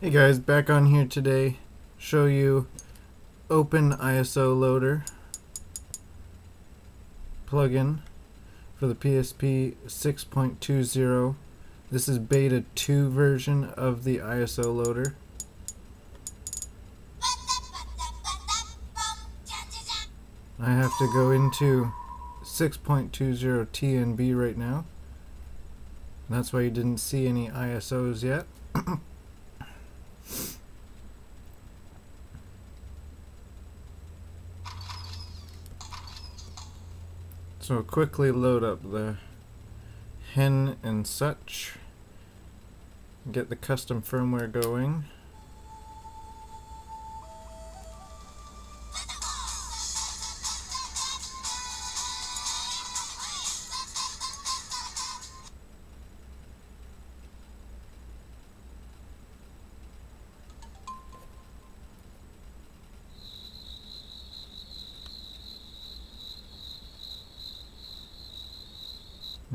Hey guys, back on here today, show you Open ISO Loader plugin for the PSP 6.20. This is beta 2 version of the ISO Loader. I have to go into 6.20 TNB right now. That's why you didn't see any ISOs yet. So quickly load up the hen and such, get the custom firmware going.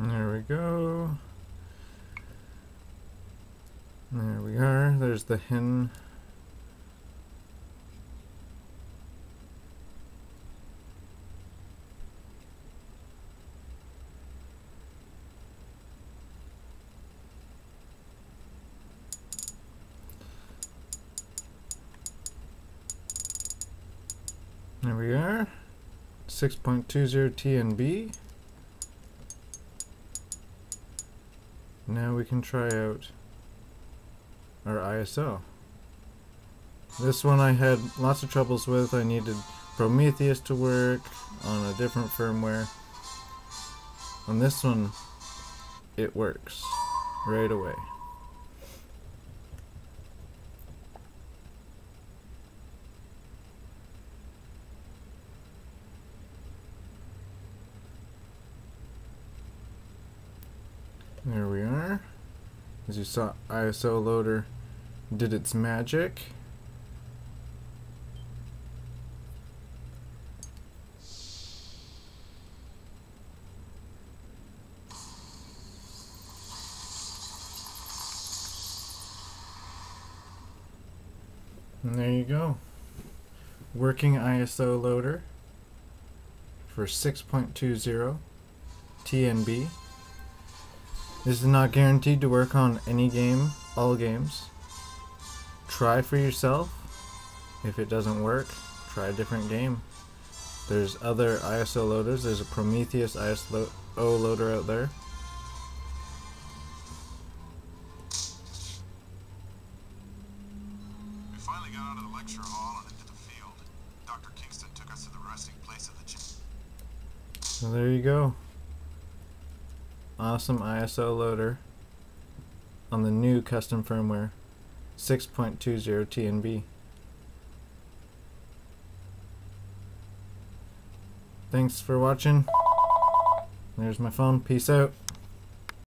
There we go. There we are. There's the hen. There we are. 6.20 TNB. Now we can try out our ISO. This one I had lots of troubles with. I needed Prometheus to work on a different firmware. On this one, it works right away. There we are. As you saw, ISO Loader did its magic. And there you go. Working ISO Loader for 6.20 TNB. This is not guaranteed to work on any game, all games. Try for yourself. If it doesn't work, try a different game. There's other ISO loaders. There's a Prometheus ISO loader out there. We finally got out of the lecture hall and into the field. Dr. Kingston took us to the resting place of the gym. So there you go. Awesome ISO loader on the new custom firmware 6.20 TNB. Thanks for watching. There's my phone. Peace out.